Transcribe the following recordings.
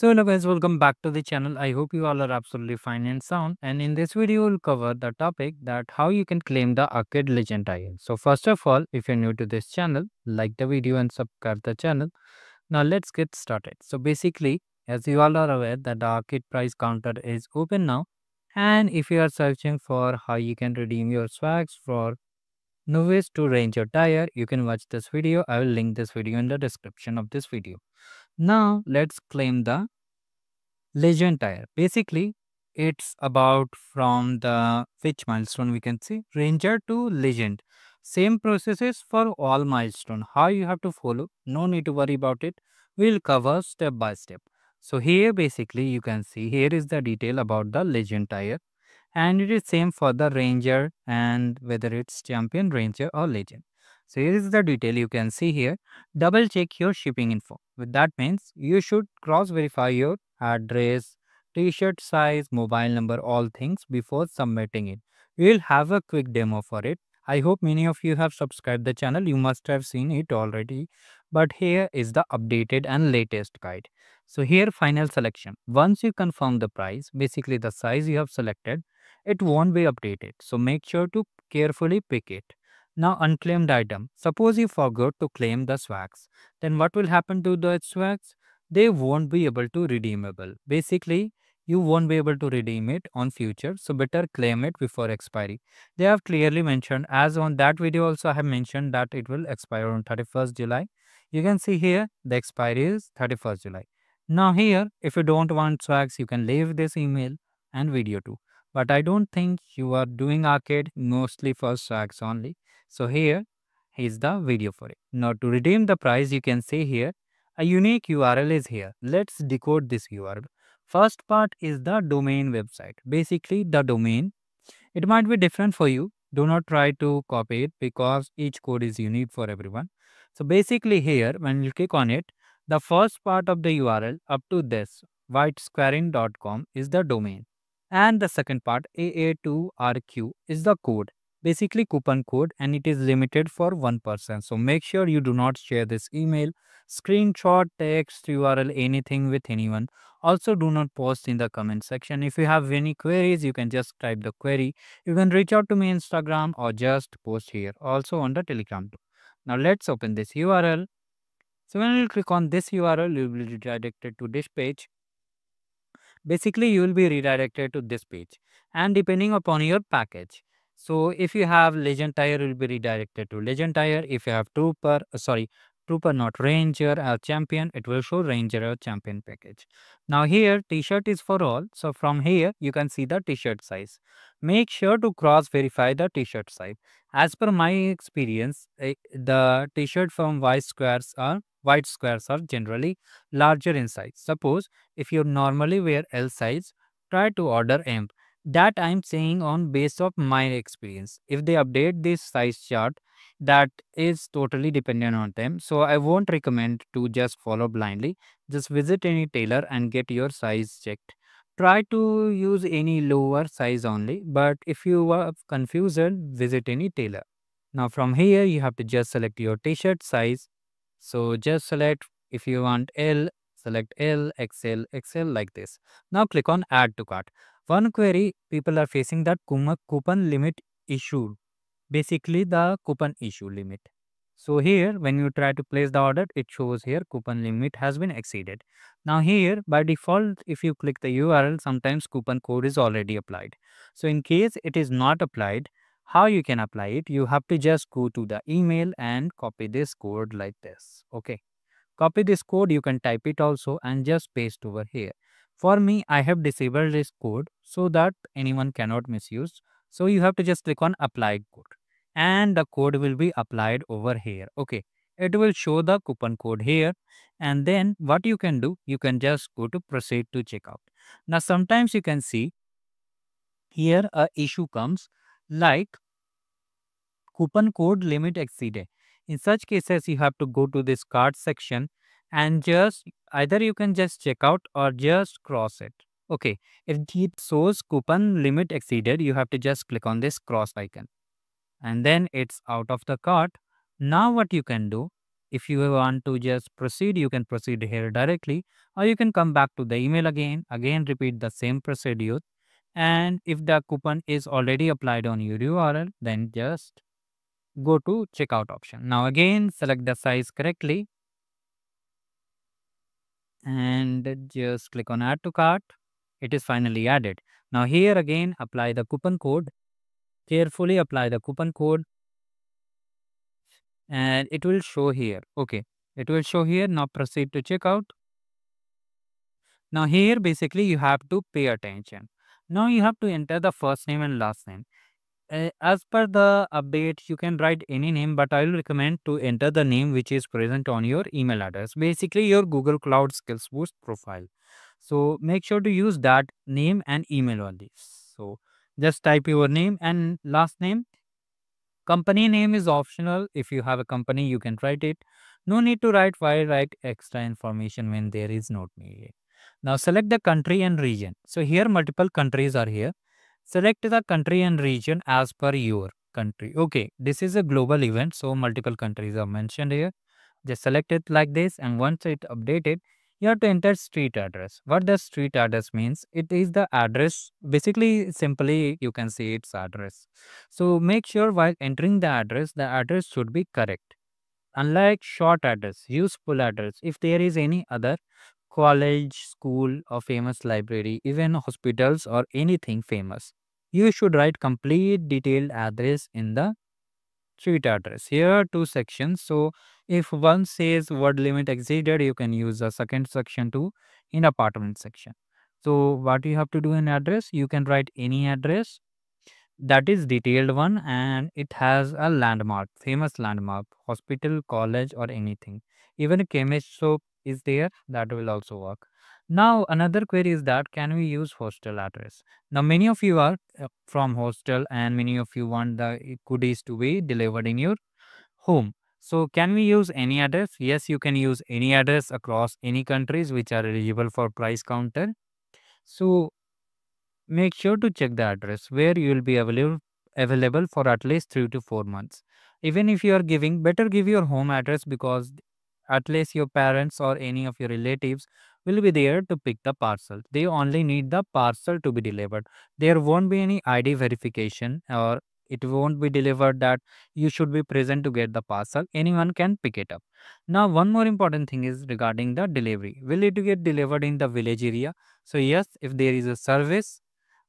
So hello guys, welcome back to the channel. I hope you all are absolutely fine and sound, and in this video we'll cover the topic that how you can claim the Arcade legend title. So first of all, if you're new to this channel, like the video and subscribe the channel. Now let's get started. So basically, as you all are aware that the Arcade price counter is open now, and if you are searching for how you can redeem your swags for novice to range your tire, you can watch this video. I will link this video in the description of this video. Now let's claim the legend tire. Basically, it's about from the which milestone we can see ranger to legend. Same processes for all milestone. How you have to follow, no need to worry about it. We'll cover step by step. So here basically you can see here is the detail about the legend tire, and it is same for the ranger and whether it's champion, ranger or legend. So here is the detail you can see here. Double check your shipping info. With that means you should cross verify your address, t-shirt size, mobile number, all things before submitting it. We will have a quick demo for it. I hope many of you have subscribed the channel. You must have seen it already. But here is the updated and latest guide. So here final selection. Once you confirm the price, basically the size you have selected, it won't be updated. So make sure to carefully pick it. Now unclaimed item. Suppose you forgot to claim the swags. Then what will happen to the swags? They won't be able to redeemable. Basically, you won't be able to redeem it on future. So better claim it before expiry. They have clearly mentioned, as on that video also I have mentioned that it will expire on 31st July. You can see here the expiry is 31st July. Now here, if you don't want swags, you can leave this email and video too. But I don't think you are doing Arcade mostly for swags only. So here is the video for it. Now to redeem the price, you can see here a unique URL is here. Let's decode this URL. First part is the domain website. Basically the domain. It might be different for you. Do not try to copy it because each code is unique for everyone. So basically here when you click on it, the first part of the URL up to this whitesquarein.com is the domain. And the second part AA2RQ is the code, basically coupon code, and it is limited for one person. So make sure you do not share this email, screenshot, text, URL, anything with anyone. Also do not post in the comment section. If you have any queries, you can just type the query. You can reach out to me on Instagram or just post here, also on the Telegram too. Now let's open this URL. So when you click on this URL, you will be redirected to this page. Basically, you will be redirected to this page and depending upon your package. So if you have legend tire, you will be redirected to legend tire. If you have trooper not ranger or champion, it will show ranger or champion package. Now here t-shirt is for all. So from here you can see the t-shirt size. Make sure to cross verify the t-shirt size. As per my experience, the t-shirt from white squares are generally larger in size. Suppose if you normally wear L size, try to order M. That I'm saying on base of my experience. If they update this size chart, that is totally dependent on them. So I won't recommend to just follow blindly. Just visit any tailor and get your size checked. Try to use any lower size only. But if you are confused, visit any tailor. Now from here, you have to just select your t-shirt size. So just select, if you want L, select L, XL, XL like this. Now click on add to cart. One query people are facing that coupon limit issue. Basically the coupon issue limit. So here when you try to place the order, it shows here coupon limit has been exceeded. Now here by default, if you click the URL, sometimes coupon code is already applied. So in case it is not applied, how you can apply it? You have to just go to the email and copy this code like this. Okay. Copy this code. You can type it also and just paste over here. For me, I have disabled this code so that anyone cannot misuse. So you have to just click on apply code and the code will be applied over here. Okay. It will show the coupon code here. And then what you can do, you can just go to proceed to checkout. Now, sometimes you can see here a issue comes. Like coupon code limit exceeded. In such cases, you have to go to this cart section and just either you can just check out or just cross it. Okay, if it shows coupon limit exceeded, you have to just click on this cross icon and then it's out of the cart. Now what you can do, If you want to just proceed, you can proceed here directly, or you can come back to the email again, repeat the same procedure. And if the coupon is already applied on your URL, then just go to checkout option. Now again, select the size correctly and just click on add to cart. It is finally added. Now here again, apply the coupon code. Carefully apply the coupon code. And it will show here. Okay, it will show here. Now proceed to checkout. Now here basically you have to pay attention. Now you have to enter the first name and last name. As per the update, you can write any name, but I will recommend to enter the name which is present on your email address, basically your Google Cloud Skills Boost profile. So make sure to use that name and email only. So just type your name and last name. Company name is optional. If you have a company, you can write it. No need to write why write extra information when there is not needed. Now select the country and region. So here multiple countries are here. Select the country and region as per your country. Okay, this is a global event, so multiple countries are mentioned here. Just select it like this, and once it updated, you have to enter street address. What the street address means? It is the address. Basically, simply you can say its address. So make sure while entering the address should be correct. Unlike short address, use full address. If there is any other college, school, or famous library, even hospitals or anything famous, you should write complete detailed address in the street address. Here are two sections. So if one says word limit exceeded, you can use the second section too in apartment section. So what you have to do in address, you can write any address that is detailed one and it has a landmark, famous landmark, hospital, college or anything. Even a chemist shop is there, that will also work. Now another query is that can we use hostel address? Now many of you are from hostel and many of you want the goodies to be delivered in your home. So can we use any address? Yes, you can use any address across any countries which are eligible for price counter. So make sure to check the address where you will be available for at least 3 to 4 months. Even if you are giving, better give your home address because at least your parents or any of your relatives will be there to pick the parcel. They only need the parcel to be delivered. There won't be any ID verification or it won't be delivered that you should be present to get the parcel. Anyone can pick it up. Now, one more important thing is regarding the delivery. Will it get delivered in the village area? So yes, if there is a service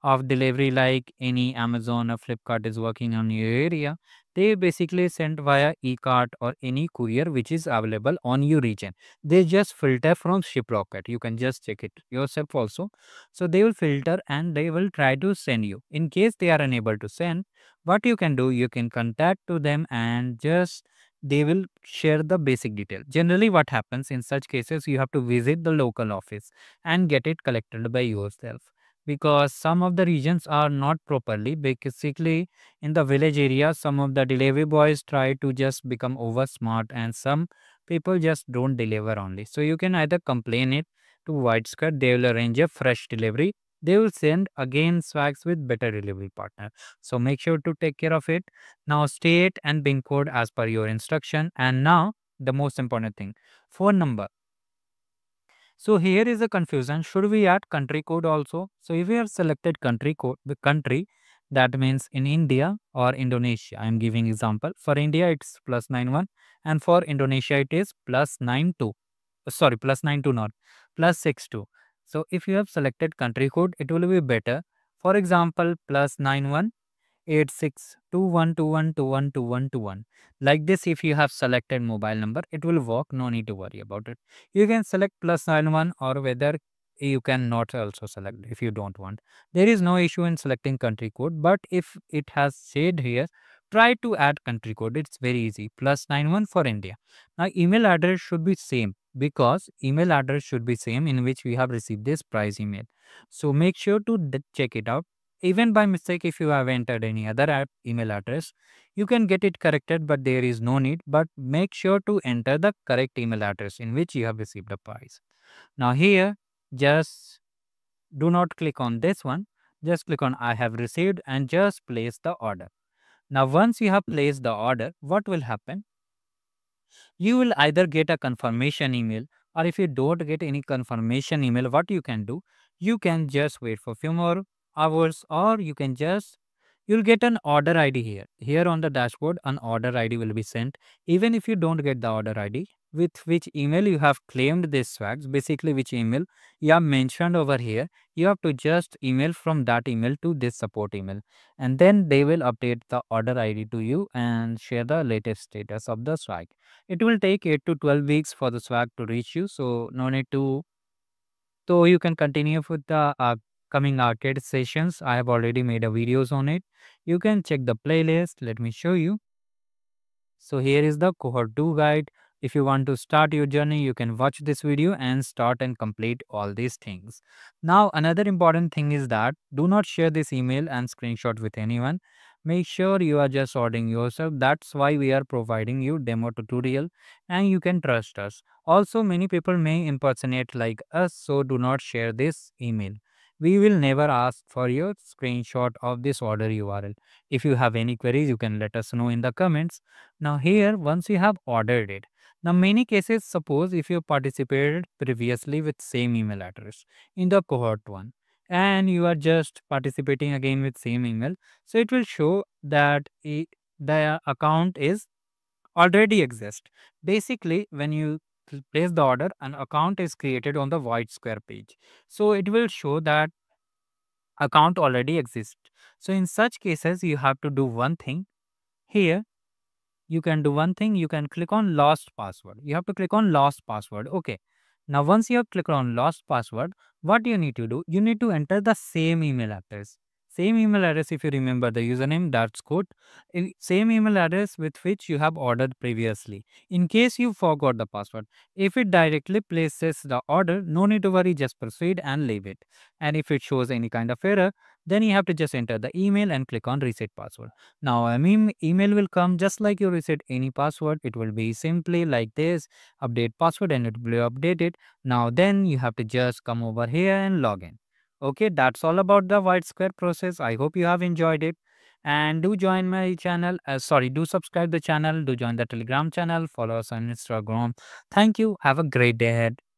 of delivery like any Amazon or Flipkart is working on your area, they basically send via e-cart or any courier which is available on your region. They just filter from Shiprocket. You can just check it yourself also. So they will filter and they will try to send you. In case they are unable to send, what you can do, you can contact to them and just they will share the basic detail. Generally what happens in such cases, you have to visit the local office and get it collected by yourself. Because some of the regions are not properly, basically in the village area, some of the delivery boys try to just become over smart and some people just don't deliver only. So you can either complain it to Whitekart, they will arrange a fresh delivery. They will send again swags with better delivery partner. So make sure to take care of it. Now state and PIN code as per your instruction. And now the most important thing, phone number. So here is a confusion, should we add country code also? So if you have selected country code, the country, that means in India or Indonesia, I am giving example. For India, it's +91 and for Indonesia, it is +92. Sorry, +92 not, +62. So if you have selected country code, it will be better. For example, +91 86 2121212121. Like this, if you have selected mobile number, it will work. No need to worry about it. You can select +91 or whether you can not also select if you don't want. There is no issue in selecting country code, but if it has said here, try to add country code. It's very easy. +91 for India. Now email address should be same because email address should be same in which we have received this prize email. So make sure to check it out. Even by mistake, if you have entered any other email address, you can get it corrected, but there is no need. But make sure to enter the correct email address in which you have received the prize. Now here, just do not click on this one. Just click on I have received and just place the order. Now once you have placed the order, what will happen? You will either get a confirmation email, or if you don't get any confirmation email, what you can do, you can just wait for a few more hours, or you can just, you'll get an order ID here. Here on the dashboard, an order ID will be sent. Even if you don't get the order ID, with which email you have claimed this swags, basically which email you have mentioned over here, you have to just email from that email to this support email, and then they will update the order ID to you and share the latest status of the swag. It will take 8 to 12 weeks for the swag to reach you, so no need to. So you can continue with the coming arcade sessions. I have already made a videos on it. You can check the playlist. Let me show you. So here is the cohort 2 guide. If you want to start your journey, you can watch this video and start and complete all these things. Now, another important thing is that do not share this email and screenshot with anyone. Make sure you are just ordering yourself. That's why we are providing you demo tutorial and you can trust us. Also, many people may impersonate like us, so do not share this email. We will never ask for your screenshot of this order URL. If you have any queries, you can let us know in the comments. Now here, once you have ordered it, now many cases, suppose if you participated previously with same email address in the cohort 1 and you are just participating again with same email, so it will show that the account is already exist. Basically, when you place the order, an account is created on the void square page. So it will show that account already exists. So in such cases, you have to do one thing here. You can do one thing, you can click on lost password. You have to click on lost password. Okay. Now, once you have clicked on lost password, what you need to do? You need to enter the same email address. Same email address, if you remember the username, that's good. Same email address with which you have ordered previously. In case you forgot the password, if it directly places the order, no need to worry, just proceed and leave it. And if it shows any kind of error, then you have to just enter the email and click on reset password. Now email will come just like you reset any password. It will be simply like this, update password, and it will update it. Now then you have to just come over here and log in. Okay, that's all about the white square process. I hope you have enjoyed it. And do join my channel. Do subscribe the channel. Do join the Telegram channel. Follow us on Instagram. Thank you. Have a great day ahead.